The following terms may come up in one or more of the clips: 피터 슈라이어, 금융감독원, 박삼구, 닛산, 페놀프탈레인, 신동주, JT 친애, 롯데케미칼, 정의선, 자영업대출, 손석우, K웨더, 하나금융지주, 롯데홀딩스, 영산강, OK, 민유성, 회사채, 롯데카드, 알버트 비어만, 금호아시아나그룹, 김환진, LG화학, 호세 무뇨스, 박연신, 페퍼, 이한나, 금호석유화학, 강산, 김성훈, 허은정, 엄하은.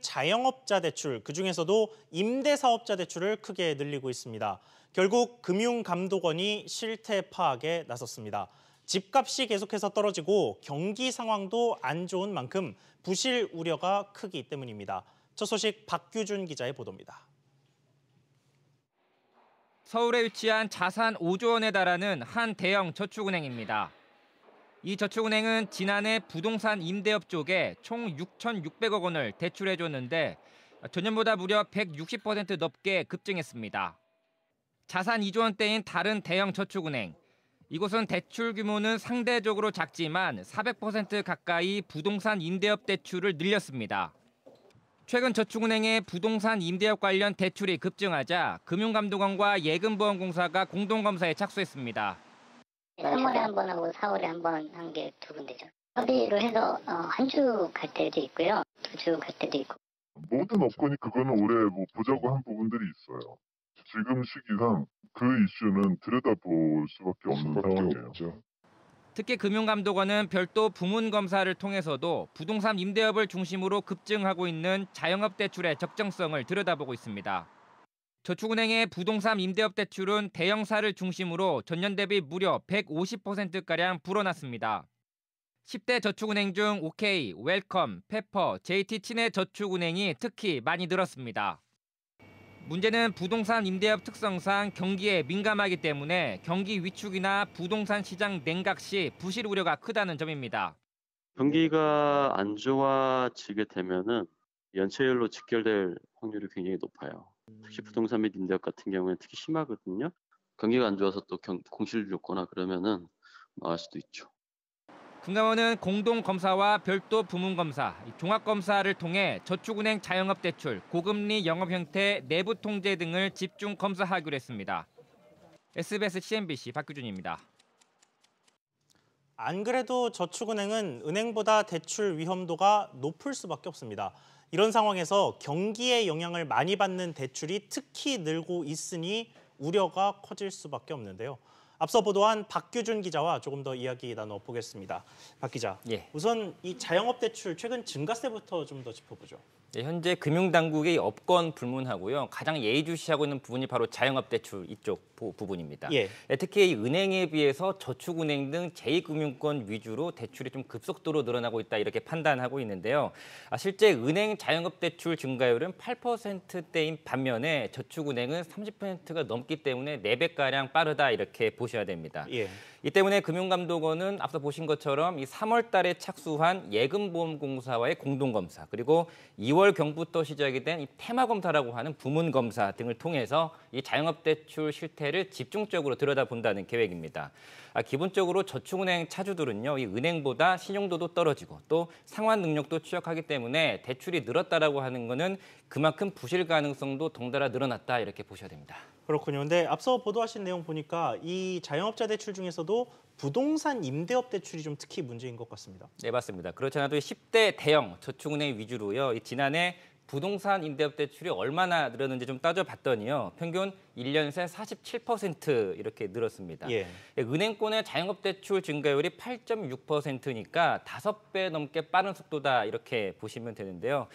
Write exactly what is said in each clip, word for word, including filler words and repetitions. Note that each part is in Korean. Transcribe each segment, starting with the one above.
자영업자 대출, 그중에서도 임대사업자 대출을 크게 늘리고 있습니다. 결국 금융감독원이 실태 파악에 나섰습니다. 집값이 계속해서 떨어지고 경기 상황도 안 좋은 만큼 부실 우려가 크기 때문입니다. 첫 소식 박규준 기자의 보도입니다. 서울에 위치한 자산 오조 원에 달하는 한 대형 저축은행입니다. 이 저축은행은 지난해 부동산 임대업 쪽에 총 육천육백억 원을 대출해줬는데 전년보다 무려 백육십 퍼센트 넘게 급증했습니다. 자산 이조 원대인 다른 대형 저축은행. 이곳은 대출 규모는 상대적으로 작지만 사백 퍼센트 가까이 부동산 임대업 대출을 늘렸습니다. 최근 저축은행의 부동산 임대업 관련 대출이 급증하자 금융감독원과 예금보험공사가 공동검사에 착수했습니다. 삼월에 한 번 하고 사월에 한 번 한 게 두 군데죠. 협의로 해서 한 주 갈 때도 있고요. 두 주 갈 때도 있고. 모든 업권이 그거는 올해 뭐 보자고 한 부분들이 있어요. 지금 시기상 그 이슈는 들여다볼 수밖에 없는 상황이에요. 특히 금융감독원은 별도 부문 검사를 통해서도 부동산 임대업을 중심으로 급증하고 있는 자영업 대출의 적정성을 들여다보고 있습니다. 저축은행의 부동산 임대업 대출은 대형사를 중심으로 전년 대비 무려 백오십 퍼센트가량 불어났습니다. 십 대 저축은행 중 OK, 웰컴, 페퍼, 제이티 친애 저축은행이 특히 많이 늘었습니다. 문제는 부동산 임대업 특성상 경기에 민감하기 때문에 경기 위축이나 부동산 시장 냉각 시 부실 우려가 크다는 점입니다. 경기가 안 좋아지게 되면은 연체율로 직결될 확률이 굉장히 높아요. 특히 부동산 및 임대업 같은 경우에는 특히 심하거든요. 경기가 안 좋아서 또 경, 공실률이 높거나 그러면은 나을 수도 있죠. 금감원은 공동검사와 별도 부문검사, 종합검사를 통해 저축은행 자영업대출, 고금리 영업 형태, 내부 통제 등을 집중 검사하기로 했습니다. 에스비에스 씨엔비씨 박규준입니다. 안 그래도 저축은행은 은행보다 대출 위험도가 높을 수밖에 없습니다. 이런 상황에서 경기에 영향을 많이 받는 대출이 특히 늘고 있으니 우려가 커질 수밖에 없는데요. 앞서 보도한 박규준 기자와 조금 더 이야기 나눠보겠습니다. 박 기자, 예. 우선 이 자영업 대출 최근 증가세부터 좀 더 짚어보죠. 네, 현재 금융당국의 업권 불문하고요. 가장 예의주시하고 있는 부분이 바로 자영업 대출 이쪽 부분입니다. 예. 특히 이 은행에 비해서 저축은행 등 제이금융권 위주로 대출이 좀 급속도로 늘어나고 있다 이렇게 판단하고 있는데요. 실제 은행 자영업 대출 증가율은 팔 퍼센트대인 반면에 저축은행은 삼십 퍼센트가 넘기 때문에 네 배가량 빠르다 이렇게 보셔야 됩니다. 예. 이 때문에 금융감독원은 앞서 보신 것처럼 이 삼월 달에 착수한 예금보험공사와의 공동검사 그리고 이월 경부터 시작이 된 이 테마검사라고 하는 부문검사 등을 통해서 이 자영업 대출 실태를 집중적으로 들여다본다는 계획입니다. 아, 기본적으로 저축은행 차주들은요, 이 은행보다 신용도도 떨어지고 또 상환 능력도 취약하기 때문에 대출이 늘었다라고 하는 것은 그만큼 부실 가능성도 덩달아 늘어났다 이렇게 보셔야 됩니다. 그렇군요. 근데 앞서 보도하신 내용 보니까 이 자영업자 대출 중에서도 부동산 임대업 대출이 좀 특히 문제인 것 같습니다. 네, 맞습니다. 그렇잖아도 십 대 대형 저축은행 위주로요. 지난해 부동산 임대업 대출이 얼마나 늘었는지 좀 따져봤더니요. 평균 일 년 새 사십칠 퍼센트 이렇게 늘었습니다. 예. 은행권의 자영업 대출 증가율이 팔 점 육 퍼센트니까 다섯 배 넘게 빠른 속도다 이렇게 보시면 되는데요.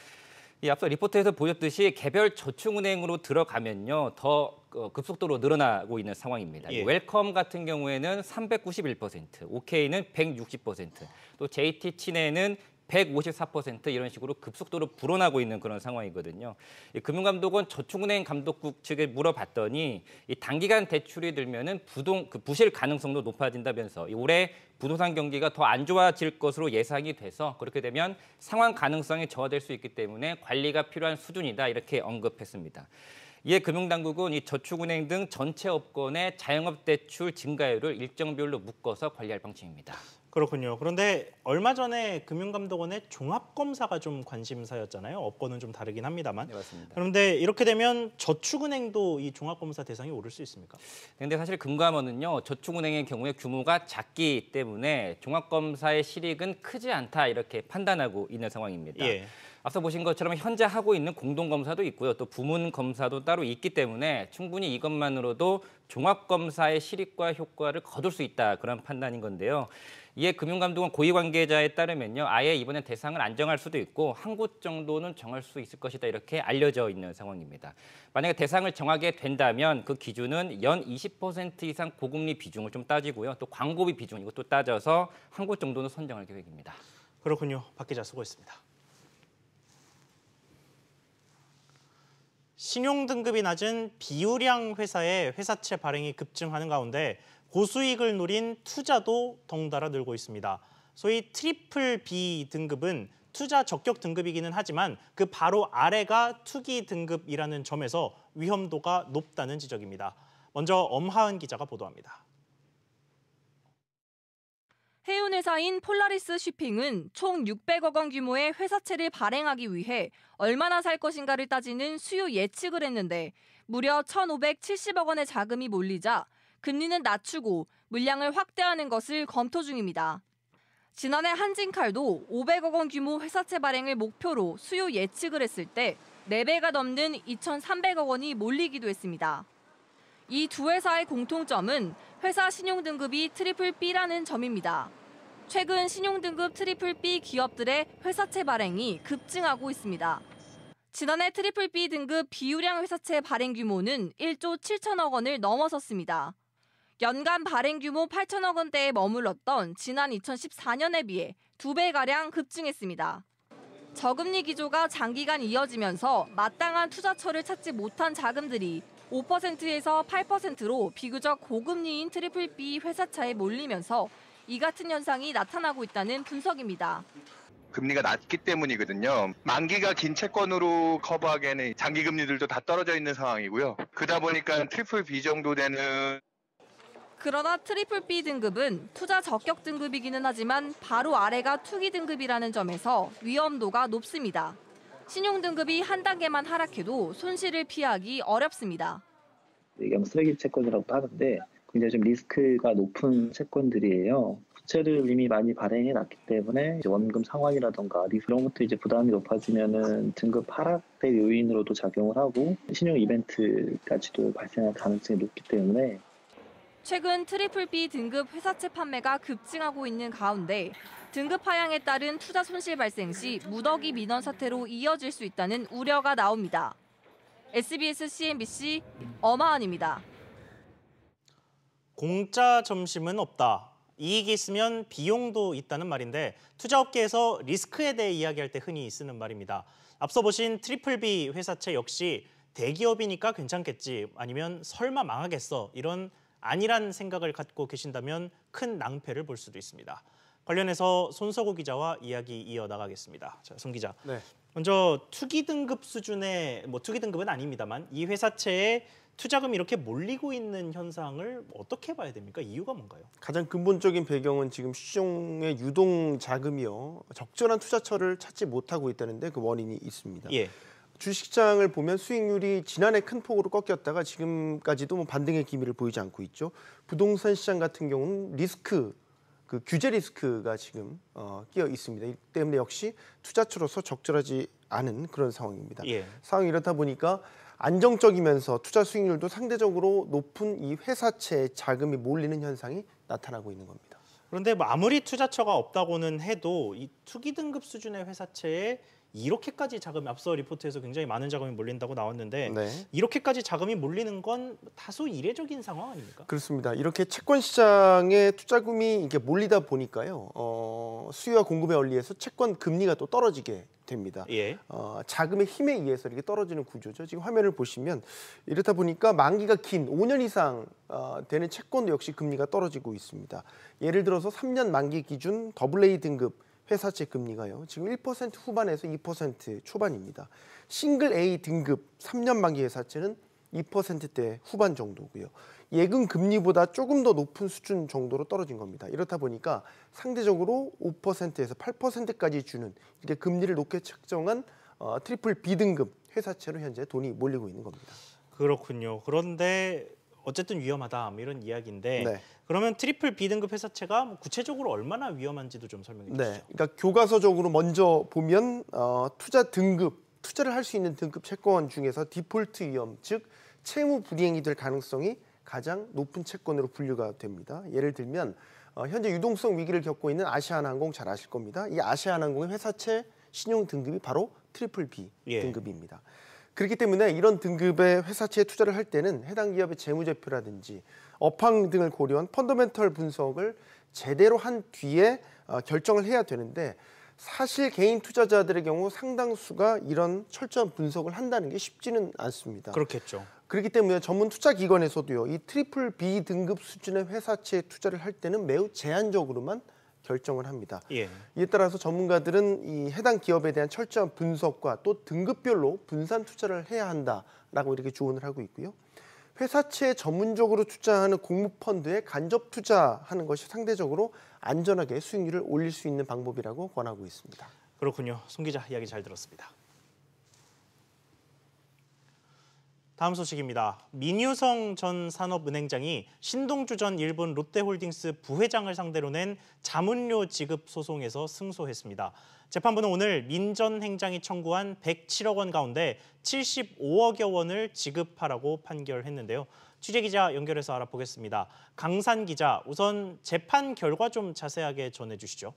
이 앞서 리포트에서 보셨듯이 개별 저축은행으로 들어가면요. 더 급속도로 늘어나고 있는 상황입니다. 예. 웰컴 같은 경우에는 삼백구십일 퍼센트, 오케이는 백육십 퍼센트, 또 제이티 친애는 백오십사 퍼센트 이런 식으로 급속도로 불어나고 있는 그런 상황이거든요. 금융감독원 저축은행 감독국 측에 물어봤더니 이 단기간 대출이 늘면은 부동 그 부실 가능성도 높아진다면서 이 올해 부동산 경기가 더 안 좋아질 것으로 예상이 돼서 그렇게 되면 상환 가능성이 저하될 수 있기 때문에 관리가 필요한 수준이다 이렇게 언급했습니다. 이에 금융당국은 이 저축은행 등 전체 업권의 자영업 대출 증가율을 일정 비율로 묶어서 관리할 방침입니다. 그렇군요. 그런데 얼마 전에 금융감독원의 종합검사가 좀 관심사였잖아요. 업권은 좀 다르긴 합니다만. 네, 맞습니다. 그런데 이렇게 되면 저축은행도 이 종합검사 대상이 오를 수 있습니까? 그런데 사실 금감원은요. 저축은행의 경우에 규모가 작기 때문에 종합검사의 실익은 크지 않다 이렇게 판단하고 있는 상황입니다. 예. 앞서 보신 것처럼 현재 하고 있는 공동검사도 있고요. 또 부문검사도 따로 있기 때문에 충분히 이것만으로도 종합검사의 실익과 효과를 거둘 수 있다. 그런 판단인 건데요. 이에 금융감독원 고위 관계자에 따르면요, 아예 이번에 대상을 안 정할 수도 있고 한 곳 정도는 정할 수 있을 것이다 이렇게 알려져 있는 상황입니다. 만약에 대상을 정하게 된다면 그 기준은 연 이십 퍼센트 이상 고금리 비중을 좀 따지고요, 또 광고비 비중 이것도 따져서 한 곳 정도는 선정할 계획입니다. 그렇군요. 박 기자 수고했습니다. 신용등급이 낮은 비우량 회사의 회사채 발행이 급증하는 가운데 고수익을 노린 투자도 덩달아 늘고 있습니다. 소위 트리플 B 등급은 투자 적격 등급이기는 하지만 그 바로 아래가 투기 등급이라는 점에서 위험도가 높다는 지적입니다. 먼저 엄하은 기자가 보도합니다. 해운회사인 폴라리스 쇼핑은 총 육백억 원 규모의 회사채를 발행하기 위해 얼마나 살 것인가를 따지는 수요 예측을 했는데 무려 천오백칠십억 원의 자금이 몰리자 금리는 낮추고 물량을 확대하는 것을 검토 중입니다. 지난해 한진칼도 오백억 원 규모 회사채 발행을 목표로 수요 예측을 했을 때 네 배가 넘는 이천삼백억 원이 몰리기도 했습니다. 이 두 회사의 공통점은 회사 신용등급이 트리플 B라는 점입니다. 최근 신용등급 트리플 B 기업들의 회사채 발행이 급증하고 있습니다. 지난해 트리플 B 등급 비우량 회사채 발행 규모는 일조 칠천억 원을 넘어섰습니다. 연간 발행 규모 팔천억 원대에 머물렀던 지난 이천십사 년에 비해 두 배가량 급증했습니다. 저금리 기조가 장기간 이어지면서 마땅한 투자처를 찾지 못한 자금들이 오 퍼센트에서 팔 퍼센트로 비교적 고금리인 트리플 B 회사채에 몰리면서 이 같은 현상이 나타나고 있다는 분석입니다. 금리가 낮기 때문이거든요. 만기가 긴 채권으로 커버하기에는 장기 금리들도 다 떨어져 있는 상황이고요. 그러다 보니까 트리플 B 정도 되는. 그러나 트리플 B 등급은 투자 적격 등급이기는 하지만 바로 아래가 투기 등급이라는 점에서 위험도가 높습니다. 신용등급이 한 단계만 하락해도 손실을 피하기 어렵습니다. 이게 쓰레기 채권이라고 하는데 굉장히 좀 리스크가 높은 채권들이에요. 부채를 이미 많이 발행해놨기 때문에 이제 원금 상환이라든가 그런 것도 이제 부담이 높아지면은 등급 하락의 요인으로도 작용을 하고 신용 이벤트까지도 발생할 가능성이 높기 때문에. 최근 트리플 B 등급 회사채 판매가 급증하고 있는 가운데 등급 하향에 따른 투자 손실 발생 시 무더기 민원 사태로 이어질 수 있다는 우려가 나옵니다. 에스비에스 씨엠비씨 엄하은입니다. 공짜 점심은 없다. 이익이 있으면 비용도 있다는 말인데 투자업계에서 리스크에 대해 이야기할 때 흔히 쓰는 말입니다. 앞서 보신 트리플 B 회사채 역시 대기업이니까 괜찮겠지 아니면 설마 망하겠어 이런 아니란 생각을 갖고 계신다면 큰 낭패를 볼 수도 있습니다. 관련해서 손석우 기자와 이야기 이어나가겠습니다. 자, 손 기자, 네. 먼저 투기 등급 수준의, 뭐 투기 등급은 아닙니다만 이 회사채에 투자금이 이렇게 몰리고 있는 현상을 어떻게 봐야 됩니까? 이유가 뭔가요? 가장 근본적인 배경은 지금 시중의 유동 자금이요. 적절한 투자처를 찾지 못하고 있다는데 그 원인이 있습니다. 예. 주식시장을 보면 수익률이 지난해 큰 폭으로 꺾였다가 지금까지도 뭐 반등의 기미를 보이지 않고 있죠. 부동산 시장 같은 경우는 리스크, 그 규제 리스크가 지금 어, 끼어 있습니다. 이 때문에 역시 투자처로서 적절하지 않은 그런 상황입니다. 예. 상황이 이렇다 보니까 안정적이면서 투자 수익률도 상대적으로 높은 이 회사채에 자금이 몰리는 현상이 나타나고 있는 겁니다. 그런데 뭐 아무리 투자처가 없다고는 해도 이 투기 등급 수준의 회사채에 이렇게까지 자금이 앞서 리포트에서 굉장히 많은 자금이 몰린다고 나왔는데 네. 이렇게까지 자금이 몰리는 건 다소 이례적인 상황 아닙니까? 그렇습니다. 이렇게 채권 시장에 투자금이 이렇게 몰리다 보니까요. 어, 수요와 공급에 의해서 채권 금리가 또 떨어지게 됩니다. 예. 어, 자금의 힘에 의해서 이렇게 떨어지는 구조죠. 지금 화면을 보시면 이렇다 보니까 만기가 긴 오 년 이상 어, 되는 채권도 역시 금리가 떨어지고 있습니다. 예를 들어서 삼 년 만기 기준 더블 에이 등급 회사채 금리가요. 지금 일 퍼센트 후반에서 이 퍼센트 초반입니다. 싱글 A 등급 삼 년 만기 회사채는 이 퍼센트대 후반 정도고요. 예금 금리보다 조금 더 높은 수준 정도로 떨어진 겁니다. 이렇다 보니까 상대적으로 오 퍼센트에서 팔 퍼센트까지 주는 이렇게 금리를 높게 책정한 어, 트리플 B 등급 회사채로 현재 돈이 몰리고 있는 겁니다. 그렇군요. 그런데 어쨌든 위험하다 이런 이야기인데 네. 그러면 트리플 B 등급 회사채가 구체적으로 얼마나 위험한지도 좀 설명해 주시죠. 네. 그러니까 교과서적으로 먼저 보면 어, 투자 등급, 투자를 할 수 있는 등급 채권 중에서 디폴트 위험, 즉 채무 불이행이 될 가능성이 가장 높은 채권으로 분류가 됩니다. 예를 들면 어, 현재 유동성 위기를 겪고 있는 아시아나항공 잘 아실 겁니다. 이 아시아나항공의 회사채 신용 등급이 바로 트리플 B 예. 등급입니다. 그렇기 때문에 이런 등급의 회사채에 투자를 할 때는 해당 기업의 재무제표라든지 업황 등을 고려한 펀더멘털 분석을 제대로 한 뒤에 결정을 해야 되는데 사실 개인 투자자들의 경우 상당수가 이런 철저한 분석을 한다는 게 쉽지는 않습니다. 그렇겠죠. 그렇기 때문에 전문 투자기관에서도요, 이 트리플 B 등급 수준의 회사채에 투자를 할 때는 매우 제한적으로만 결정을 합니다. 예. 이에 따라서 전문가들은 이 해당 기업에 대한 철저한 분석과 또 등급별로 분산 투자를 해야 한다라고 이렇게 조언을 하고 있고요. 회사채에 전문적으로 투자하는 공모펀드에 간접 투자하는 것이 상대적으로 안전하게 수익률을 올릴 수 있는 방법이라고 권하고 있습니다. 그렇군요. 송 기자 이야기 잘 들었습니다. 다음 소식입니다. 민유성 전 산업은행장이 신동주 전 일본 롯데홀딩스 부회장을 상대로 낸 자문료 지급 소송에서 승소했습니다. 재판부는 오늘 민 전 행장이 청구한 백칠억 원 가운데 칠십오억여 원을 지급하라고 판결했는데요. 취재기자 연결해서 알아보겠습니다. 강산 기자, 우선 재판 결과 좀 자세하게 전해주시죠.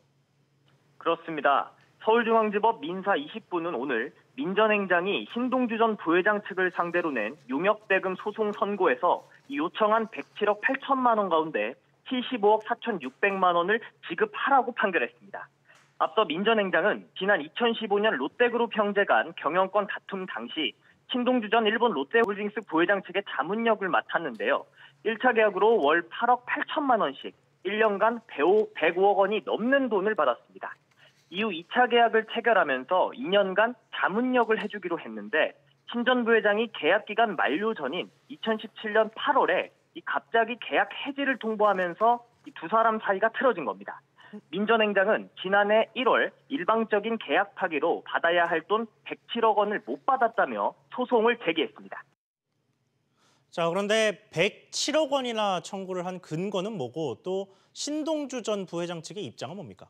그렇습니다. 서울중앙지법 민사 이십부는 오늘 민 전 행장이 신동주 전 부회장 측을 상대로 낸 용역대금 소송 선고에서 요청한 백칠억 팔천만 원 가운데 칠십오억 사천육백만 원을 지급하라고 판결했습니다. 앞서 민 전 행장은 지난 이천십오년 롯데그룹 형제 간 경영권 다툼 당시 신동주 전 일본 롯데홀딩스 부회장 측의 자문역을 맡았는데요. 일차 계약으로 월 팔억 팔천만 원씩 일년간 백오억 원이 넘는 돈을 받았습니다. 이후 이차 계약을 체결하면서 이년간 자문역을 해주기로 했는데 신 전 부회장이 계약 기간 만료 전인 이천십칠년 팔월에 이 갑자기 계약 해지를 통보하면서 이 두 사람 사이가 틀어진 겁니다. 민 전 행장은 지난해 일월 일방적인 계약 파기로 받아야 할 돈 백칠억 원을 못 받았다며 소송을 제기했습니다. 자, 그런데 백칠억 원이나 청구를 한 근거는 뭐고 또 신동주 전 부회장 측의 입장은 뭡니까?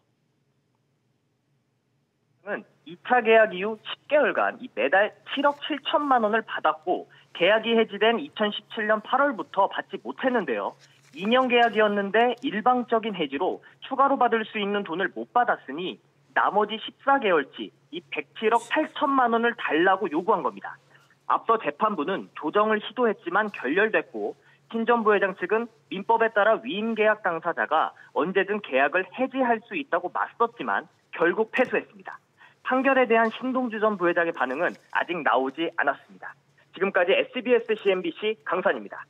이차 계약 이후 십개월간 매달 칠억 칠천만 원을 받았고 계약이 해지된 이천십칠년 팔월부터 받지 못했는데요. 이년 계약이었는데 일방적인 해지로 추가로 받을 수 있는 돈을 못 받았으니 나머지 십사개월치 이 백칠억 팔천만 원을 달라고 요구한 겁니다. 앞서 재판부는 조정을 시도했지만 결렬됐고 신 전 부회장 측은 민법에 따라 위임 계약 당사자가 언제든 계약을 해지할 수 있다고 맞섰지만 결국 패소했습니다. 판결에 대한 신동주 전 부회장의 반응은 아직 나오지 않았습니다. 지금까지 에스비에스 씨엠비씨 강산입니다.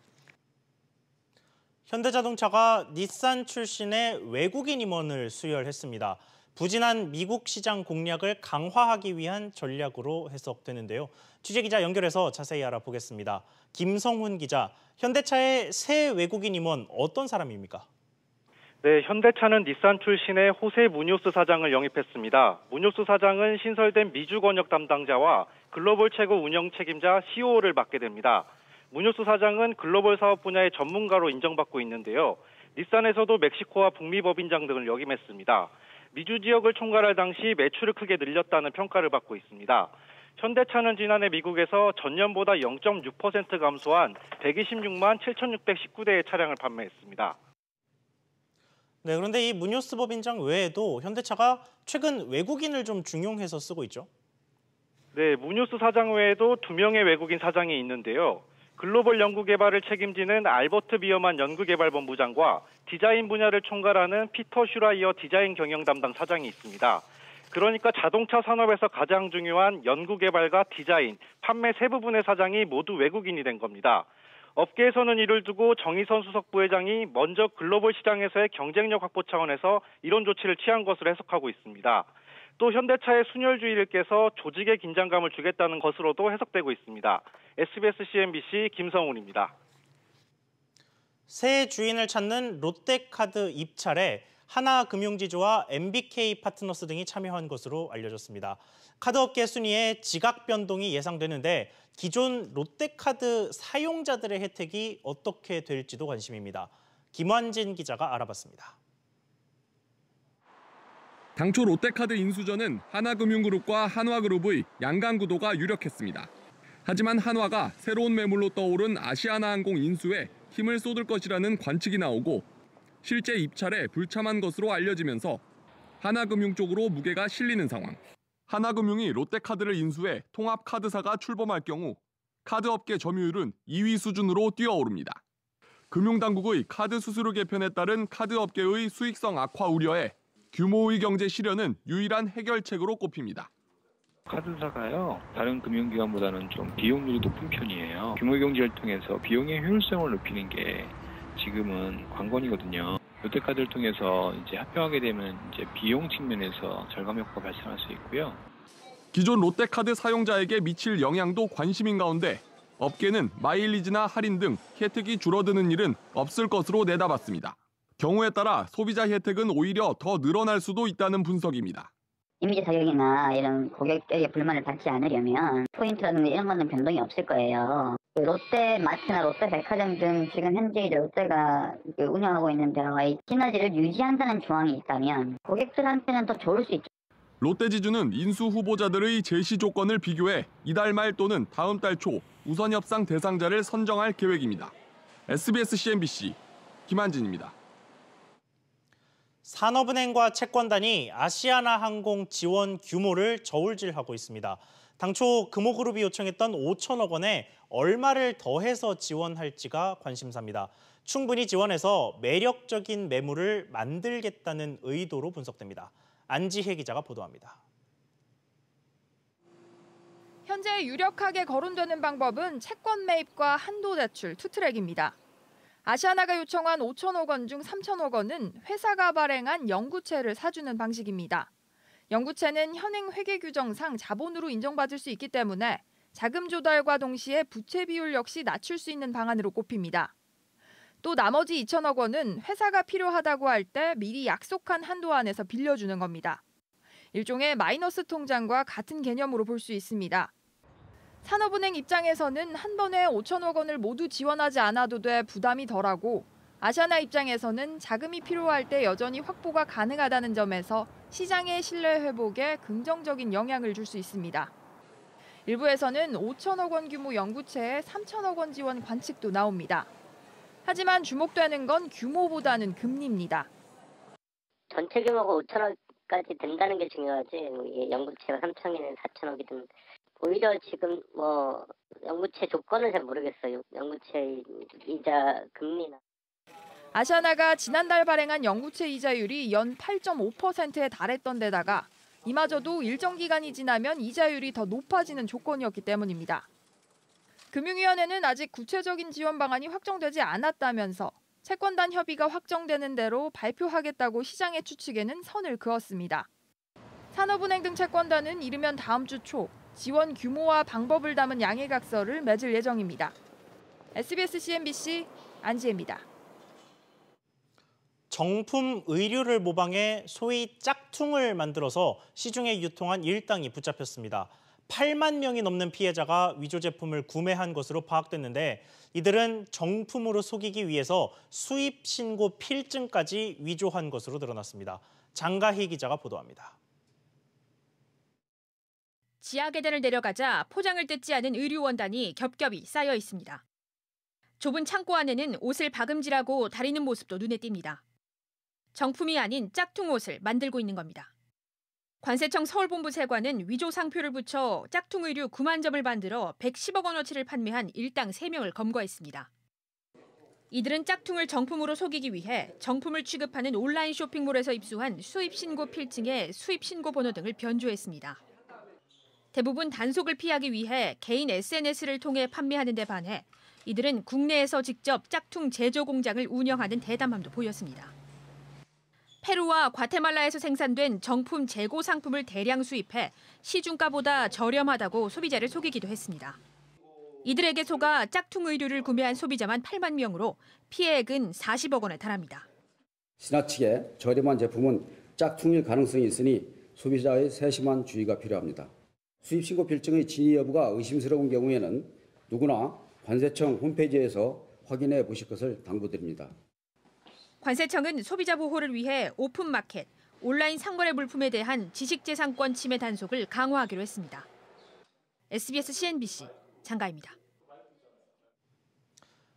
현대자동차가 닛산 출신의 외국인 임원을 수혈했습니다. 부진한 미국 시장 공략을 강화하기 위한 전략으로 해석되는데요. 취재기자 연결해서 자세히 알아보겠습니다. 김성훈 기자, 현대차의 새 외국인 임원 어떤 사람입니까? 네, 현대차는 닛산 출신의 호세 무뇨스 사장을 영입했습니다. 무뇨스 사장은 신설된 미주 권역 담당자와 글로벌 최고 운영 책임자 씨이오를 맡게 됩니다. 무뇨스 사장은 글로벌 사업 분야의 전문가로 인정받고 있는데요. 닛산에서도 멕시코와 북미 법인장 등을 역임했습니다. 미주 지역을 총괄할 당시 매출을 크게 늘렸다는 평가를 받고 있습니다. 현대차는 지난해 미국에서 전년보다 영점육 퍼센트 감소한 백이십육만 칠천육백십구대의 차량을 판매했습니다. 네, 그런데 이 무뇨스 법인장 외에도 현대차가 최근 외국인을 좀 중용해서 쓰고 있죠? 네, 무뇨스 사장 외에도 두 명의 외국인 사장이 있는데요. 글로벌 연구개발을 책임지는 알버트 비어만 연구개발본부장과 디자인 분야를 총괄하는 피터 슈라이어 디자인 경영 담당 사장이 있습니다. 그러니까 자동차 산업에서 가장 중요한 연구개발과 디자인, 판매 세 부분의 사장이 모두 외국인이 된 겁니다. 업계에서는 이를 두고 정의선 수석 부회장이 먼저 글로벌 시장에서의 경쟁력 확보 차원에서 이런 조치를 취한 것으로 해석하고 있습니다. 또 현대차의 순혈주의를 깨서 조직에 긴장감을 주겠다는 것으로도 해석되고 있습니다. 에스비에스 씨엠비씨 김성훈입니다. 새 주인을 찾는 롯데카드 입찰에 하나금융지주와 엠비케이 파트너스 등이 참여한 것으로 알려졌습니다. 카드업계 순위에 지각 변동이 예상되는데 기존 롯데카드 사용자들의 혜택이 어떻게 될지도 관심입니다. 김환진 기자가 알아봤습니다. 당초 롯데카드 인수전은 하나금융그룹과 한화그룹의 양강구도가 유력했습니다. 하지만 한화가 새로운 매물로 떠오른 아시아나항공 인수에 힘을 쏟을 것이라는 관측이 나오고 실제 입찰에 불참한 것으로 알려지면서 하나금융 쪽으로 무게가 실리는 상황. 하나금융이 롯데카드를 인수해 통합카드사가 출범할 경우 카드업계 점유율은 이 위 수준으로 뛰어오릅니다. 금융당국의 카드 수수료 개편에 따른 카드업계의 수익성 악화 우려에 규모의 경제 실현은 유일한 해결책으로 꼽힙니다. 카드사가요, 다른 금융기관보다는 좀 비용률이 높은 편이에요. 규모 경제를 통해서 비용의 효율성을 높이는 게 지금은 관건이거든요. 롯데카드를 통해서 이제 합병하게 되면 이제 비용 측면에서 절감 효과가 발생할 수 있고요. 기존 롯데카드 사용자에게 미칠 영향도 관심인 가운데 업계는 마일리지나 할인 등 혜택이 줄어드는 일은 없을 것으로 내다봤습니다. 경우에 따라 소비자 혜택은 오히려 더 늘어날 수도 있다는 분석입니다. 이미지 사격이나 이런 고객들의 불만을 받지 않으려면 포인트라든지 이런 거는 변동이 없을 거예요. 롯데마트나 롯데백화점 등 지금 현재 이제 롯데가 운영하고 있는 데와의 시너지를 유지한다는 조항이 있다면 고객들한테는 더 좋을 수 있죠. 롯데지주는 인수 후보자들의 제시 조건을 비교해 이달 말 또는 다음 달 초 우선 협상 대상자를 선정할 계획입니다. 에스비에스 씨엠비씨 김한진입니다. 산업은행과 채권단이 아시아나항공 지원 규모를 저울질하고 있습니다. 당초 금호그룹이 요청했던 오천억 원에 얼마를 더해서 지원할지가 관심사입니다. 충분히 지원해서 매력적인 매물을 만들겠다는 의도로 분석됩니다. 안지혜 기자가 보도합니다. 현재 유력하게 거론되는 방법은 채권 매입과 한도 대출 투트랙입니다. 아시아나가 요청한 오천억 원 중 삼천억 원은 회사가 발행한 영구채를 사주는 방식입니다. 영구채는 현행 회계 규정상 자본으로 인정받을 수 있기 때문에 자금 조달과 동시에 부채 비율 역시 낮출 수 있는 방안으로 꼽힙니다. 또 나머지 이천억 원은 회사가 필요하다고 할 때 미리 약속한 한도 안에서 빌려주는 겁니다. 일종의 마이너스 통장과 같은 개념으로 볼 수 있습니다. 산업은행 입장에서는 한 번에 오천억 원을 모두 지원하지 않아도 돼 부담이 덜하고 아시아나 입장에서는 자금이 필요할 때 여전히 확보가 가능하다는 점에서 시장의 신뢰 회복에 긍정적인 영향을 줄 수 있습니다. 일부에서는 오천억 원 규모 영구채에 삼천억 원 지원 관측도 나옵니다. 하지만 주목되는 건 규모보다는 금리입니다. 전체 규모가 오천억까지 된다는 게 중요하지 영구채가 삼천억이든 사천억이든 오히려 지금 뭐 영구채 조건을 잘 모르겠어요. 영구채 이자 금리나. 아시아나가 지난달 발행한 영구채 이자율이 연 팔 점 오 퍼센트에 달했던 데다가 이마저도 일정 기간이 지나면 이자율이 더 높아지는 조건이었기 때문입니다. 금융위원회는 아직 구체적인 지원 방안이 확정되지 않았다면서 채권단 협의가 확정되는 대로 발표하겠다고 시장의 추측에는 선을 그었습니다. 산업은행 등 채권단은 이르면 다음 주 초 지원 규모와 방법을 담은 양해각서를 맺을 예정입니다. 에스비에스 씨엠비씨 안지혜입니다. 정품 의류를 모방해 소위 짝퉁을 만들어서 시중에 유통한 일당이 붙잡혔습니다. 팔만 명이 넘는 피해자가 위조 제품을 구매한 것으로 파악됐는데 이들은 정품으로 속이기 위해서 수입 신고 필증까지 위조한 것으로 드러났습니다. 장가희 기자가 보도합니다. 지하 계단을 내려가자 포장을 뜯지 않은 의류 원단이 겹겹이 쌓여 있습니다. 좁은 창고 안에는 옷을 박음질하고 다리는 모습도 눈에 띕니다. 정품이 아닌 짝퉁 옷을 만들고 있는 겁니다. 관세청 서울본부 세관은 위조 상표를 붙여 짝퉁 의류 구만 점을 만들어 백십억 원어치를 판매한 일당 세 명을 검거했습니다. 이들은 짝퉁을 정품으로 속이기 위해 정품을 취급하는 온라인 쇼핑몰에서 입수한 수입신고 필증에 수입신고 번호 등을 변조했습니다. 대부분 단속을 피하기 위해 개인 에스엔에스를 통해 판매하는 데 반해 이들은 국내에서 직접 짝퉁 제조 공장을 운영하는 대담함도 보였습니다. 페루와 과테말라에서 생산된 정품 재고 상품을 대량 수입해 시중가보다 저렴하다고 소비자를 속이기도 했습니다. 이들에게 속아 짝퉁 의류를 구매한 소비자만 팔만 명으로 피해액은 사십억 원에 달합니다. 지나치게 저렴한 제품은 짝퉁일 가능성이 있으니 소비자의 세심한 주의가 필요합니다. 수입신고 필증의 진위 여부가 의심스러운 경우에는 누구나 관세청 홈페이지에서 확인해 보실 것을 당부드립니다. 관세청은 소비자 보호를 위해 오픈마켓, 온라인 상거래 물품에 대한 지식재산권 침해 단속을 강화하기로 했습니다. 에스비에스 씨엔비씨 장가입니다.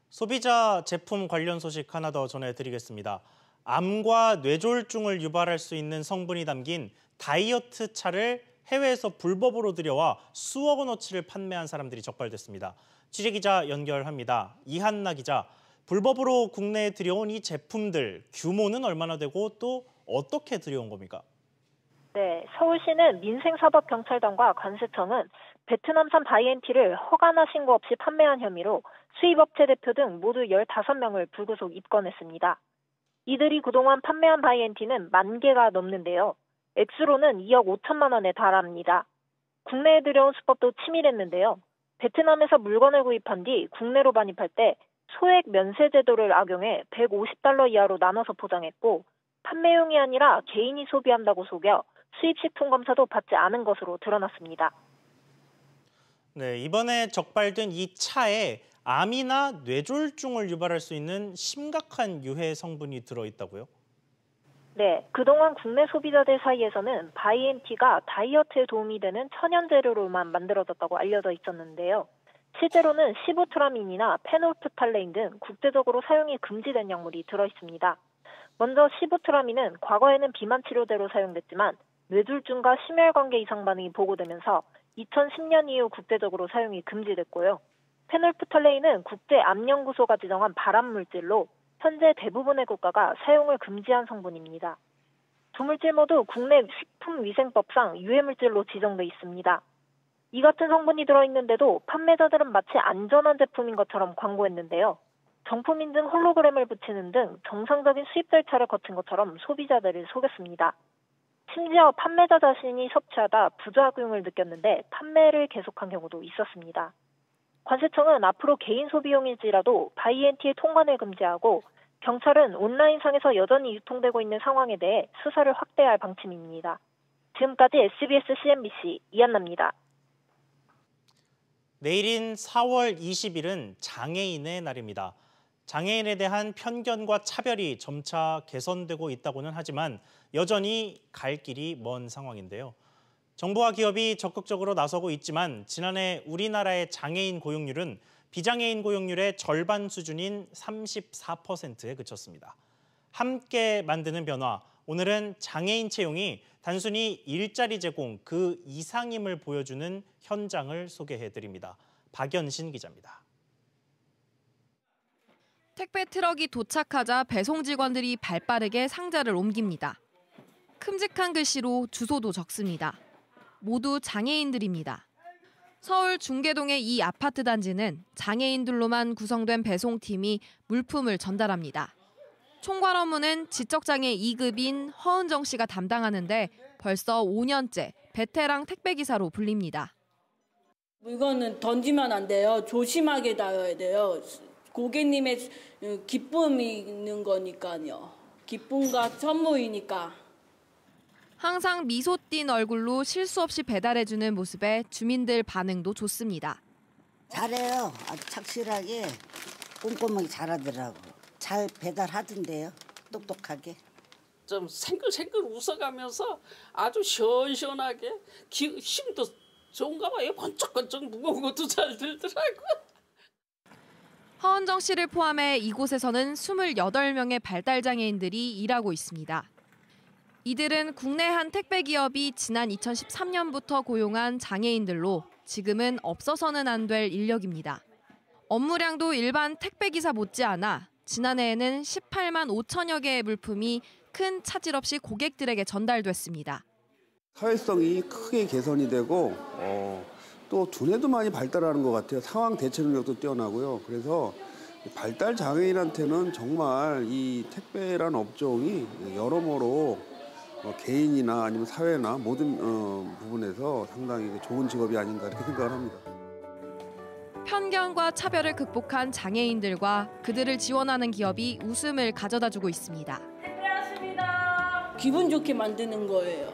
소비자 제품 관련 소식 하나 더 전해드리겠습니다. 암과 뇌졸중을 유발할 수 있는 성분이 담긴 다이어트 차를 해외에서 불법으로 들여와 수억 원어치를 판매한 사람들이 적발됐습니다. 취재기자 연결합니다. 이한나 기자, 불법으로 국내에 들여온 이 제품들 규모는 얼마나 되고 또 어떻게 들여온 겁니까? 네, 서울시는 민생사법경찰단과 관세청은 베트남산 바이엔티를 허가나 신고 없이 판매한 혐의로 수입업체 대표 등 모두 열다섯 명을 불구속 입건했습니다. 이들이 그동안 판매한 바이엔티는 만 개가 넘는데요. 액수로는 이억 오천만 원에 달합니다. 국내에 들여온 수법도 치밀했는데요. 베트남에서 물건을 구입한 뒤 국내로 반입할 때 소액 면세 제도를 악용해 백오십 달러 이하로 나눠서 포장했고 판매용이 아니라 개인이 소비한다고 속여 수입식품 검사도 받지 않은 것으로 드러났습니다. 네, 이번에 적발된 이 차에 암이나 뇌졸중을 유발할 수 있는 심각한 유해 성분이 들어있다고요? 네, 그동안 국내 소비자들 사이에서는 바이엔티가 다이어트에 도움이 되는 천연 재료로만 만들어졌다고 알려져 있었는데요. 실제로는 시부트라민이나 페놀프탈레인 등 국제적으로 사용이 금지된 약물이 들어있습니다. 먼저 시부트라민은 과거에는 비만 치료제로 사용됐지만 뇌졸중과 심혈관계 이상 반응이 보고되면서 이천십 년 이후 국제적으로 사용이 금지됐고요. 페놀프탈레인은 국제암연구소가 지정한 발암물질로 현재 대부분의 국가가 사용을 금지한 성분입니다. 두 물질 모두 국내 식품위생법상 유해물질로 지정돼 있습니다. 이 같은 성분이 들어있는데도 판매자들은 마치 안전한 제품인 것처럼 광고했는데요. 정품 인증 홀로그램을 붙이는 등 정상적인 수입 절차를 거친 것처럼 소비자들을 속였습니다. 심지어 판매자 자신이 섭취하다 부작용을 느꼈는데 판매를 계속한 경우도 있었습니다. 관세청은 앞으로 개인 소비용일지라도 바이엔티의 통관을 금지하고 경찰은 온라인상에서 여전히 유통되고 있는 상황에 대해 수사를 확대할 방침입니다. 지금까지 에스비에스 씨엠비씨 이한나입니다. 내일인 사월 이십일은 장애인의 날입니다. 장애인에 대한 편견과 차별이 점차 개선되고 있다고는 하지만 여전히 갈 길이 먼 상황인데요. 정부와 기업이 적극적으로 나서고 있지만 지난해 우리나라의 장애인 고용률은 비장애인 고용률의 절반 수준인 삼십사 퍼센트에 그쳤습니다. 함께 만드는 변화, 오늘은 장애인 채용이 단순히 일자리 제공 그 이상임을 보여주는 현장을 소개해드립니다. 박연신 기자입니다. 택배 트럭이 도착하자 배송 직원들이 발빠르게 상자를 옮깁니다. 큼직한 글씨로 주소도 적습니다. 모두 장애인들입니다. 서울 중계동의 이 아파트 단지는 장애인들로만 구성된 배송팀이 물품을 전달합니다. 총괄 업무는 지적장애 이 급인 허은정 씨가 담당하는데 벌써 오 년째 베테랑 택배기사로 불립니다. 물건은 던지면 안 돼요. 조심하게 닿아야 돼요. 고객님의 기쁨이 있는 거니까요. 기쁨과 선물이니까. 항상 미소 띤 얼굴로 실수 없이 배달해주는 모습에 주민들 반응도 좋습니다. 잘해요. 아주 착실하게 꼼꼼하게 잘하더라고. 잘 배달하던데요. 똑똑하게. 좀 생글생글 웃어가면서 아주 시원시원하게 기, 힘도 좋은가 봐요. 번쩍번쩍 무거운 것도 잘 들더라고요. 허은정 씨를 포함해 이곳에서는 이십팔 명의 발달장애인들이 일하고 있습니다. 이들은 국내 한 택배기업이 지난 이천십삼 년부터 고용한 장애인들로 지금은 없어서는 안 될 인력입니다. 업무량도 일반 택배기사 못지않아 지난해에는 십팔만 오천여 개의 물품이 큰 차질 없이 고객들에게 전달됐습니다. 사회성이 크게 개선이 되고 어, 또 두뇌도 많이 발달하는 것 같아요. 상황 대처 능력도 뛰어나고요. 그래서 발달 장애인한테는 정말 이 택배란 업종이 여러모로 어, 개인이나 아니면 사회나 모든 어, 부분에서 상당히 좋은 직업이 아닌가 이렇게 생각을 합니다. 편견과 차별을 극복한 장애인들과 그들을 지원하는 기업이 웃음을 가져다주고 있습니다. 택배하십니다. 기분 좋게 만드는 거예요.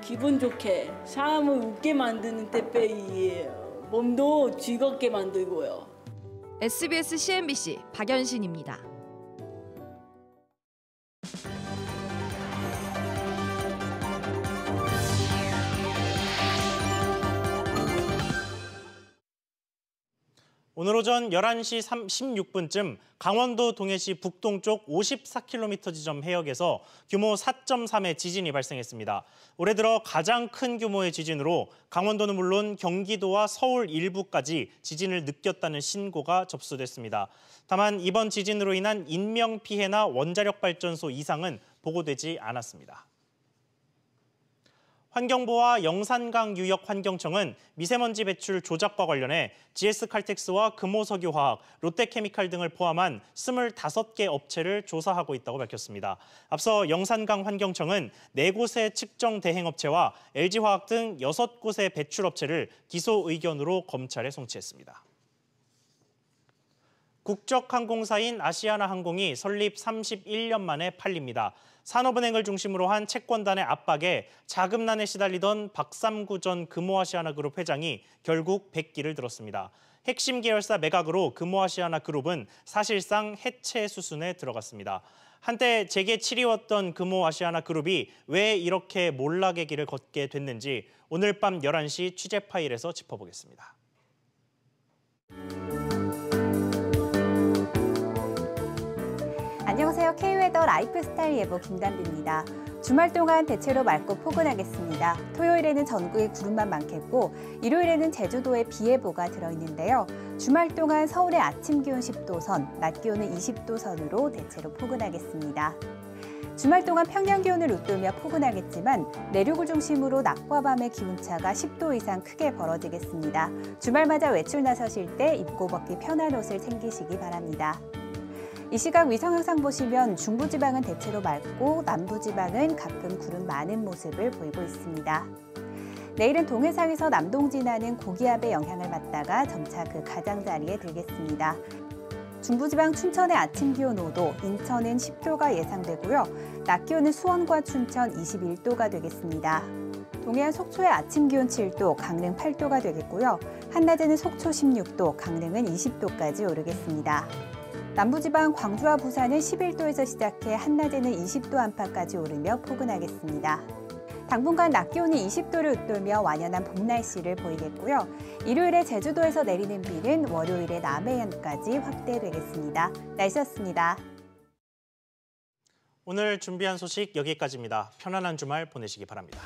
기분 좋게 사람을 웃게 만드는 택배이에요. 몸도 즐겁게 만들고요. 에스비에스 씨엠비씨 박연신입니다. 오늘 오전 열한 시 십육 분쯤 강원도 동해시 북동쪽 오십사 킬로미터 지점 해역에서 규모 사 점 삼의 지진이 발생했습니다. 올해 들어 가장 큰 규모의 지진으로 강원도는 물론 경기도와 서울 일부까지 지진을 느꼈다는 신고가 접수됐습니다. 다만 이번 지진으로 인한 인명피해나 원자력발전소 이상은 보고되지 않았습니다. 환경부와 영산강 유역 환경청은 미세먼지 배출 조작과 관련해 지에스칼텍스와 금호석유화학, 롯데케미칼 등을 포함한 이십오 개 업체를 조사하고 있다고 밝혔습니다. 앞서 영산강 환경청은 네 곳의 측정 대행업체와 엘지화학 등 여섯 곳의 배출업체를 기소 의견으로 검찰에 송치했습니다. 국적 항공사인 아시아나항공이 설립 삼십일 년 만에 팔립니다. 산업은행을 중심으로 한 채권단의 압박에 자금난에 시달리던 박삼구 전 금호아시아나그룹 회장이 결국 백기를 들었습니다. 핵심 계열사 매각으로 금호아시아나그룹은 사실상 해체 수순에 들어갔습니다. 한때 재계 칠 위였던 금호아시아나그룹이 왜 이렇게 몰락의 길을 걷게 됐는지 오늘 밤 열한 시 취재 파일에서 짚어보겠습니다. 안녕하세요. K웨더 라이프스타일 예보 김단비입니다. 주말 동안 대체로 맑고 포근하겠습니다. 토요일에는 전국에 구름만 많겠고 일요일에는 제주도에 비 예보가 들어있는데요. 주말 동안 서울의 아침 기온 십 도 선, 낮 기온은 이십 도 선으로 대체로 포근하겠습니다. 주말 동안 평년 기온을 웃돌며 포근하겠지만 내륙을 중심으로 낮과 밤의 기온차가 십 도 이상 크게 벌어지겠습니다. 주말마다 외출 나서실 때 입고 벗기 편한 옷을 챙기시기 바랍니다. 이 시각 위성 영상 보시면 중부지방은 대체로 맑고 남부지방은 가끔 구름 많은 모습을 보이고 있습니다. 내일은 동해상에서 남동 지나는 고기압의 영향을 받다가 점차 그 가장자리에 들겠습니다. 중부지방 춘천의 아침 기온 오 도, 인천은 십 도가 예상되고요. 낮 기온은 수원과 춘천 이십일 도가 되겠습니다. 동해안 속초의 아침 기온 칠 도, 강릉 팔 도가 되겠고요. 한낮에는 속초 십육 도, 강릉은 이십 도까지 오르겠습니다. 남부지방 광주와 부산은 십일 도에서 시작해 한낮에는 이십 도 안팎까지 오르며 포근하겠습니다. 당분간 낮 기온이 이십 도를 웃돌며 완연한 봄 날씨를 보이겠고요. 일요일에 제주도에서 내리는 비는 월요일에 남해안까지 확대되겠습니다. 날씨였습니다. 오늘 준비한 소식 여기까지입니다. 편안한 주말 보내시기 바랍니다.